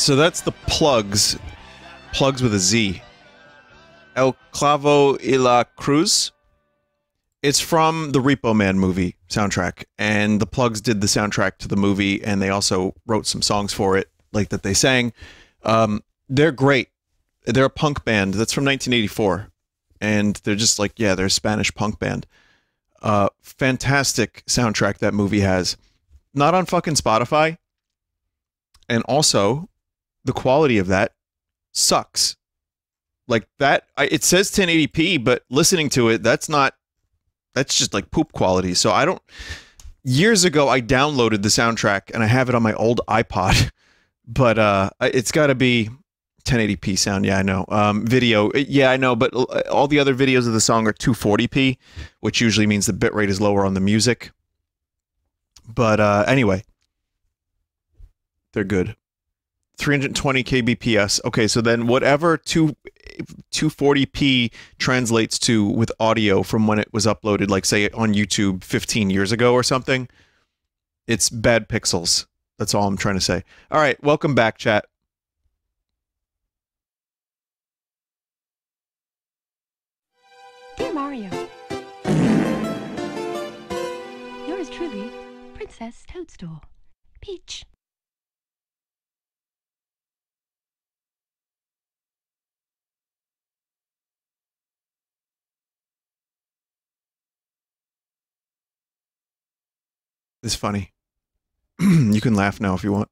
So that's the Plugz. Plugz with a Z. El Clavo y la Cruz. It's from the Repo Man movie soundtrack, and the Plugz did the soundtrack to the movie, and they also wrote some songs for it, like that they sang. They're great. They're a punk band. That's from 1984, and they're just like, yeah, they're a Spanish punk band. Fantastic soundtrack that movie has. Not on fucking Spotify, and also the quality of that sucks. Like that, it says 1080p, but listening to it, that's not. That's just like poop quality. So I don't... Years ago, I downloaded the soundtrack and I have it on my old iPod. But it's got to be 1080p sound. Yeah, I know. Video. Yeah, I know. But all the other videos of the song are 240p, which usually means the bitrate is lower on the music. But anyway, they're good. 320 kbps. Okay, so then whatever 240p translates to with audio from when it was uploaded, like say on YouTube 15 years ago or something, it's bad pixels. That's all I'm trying to say. All right, welcome back, chat. Dear Mario, yours truly, Princess Toadstool, Peach. It's funny. You can laugh now if you want.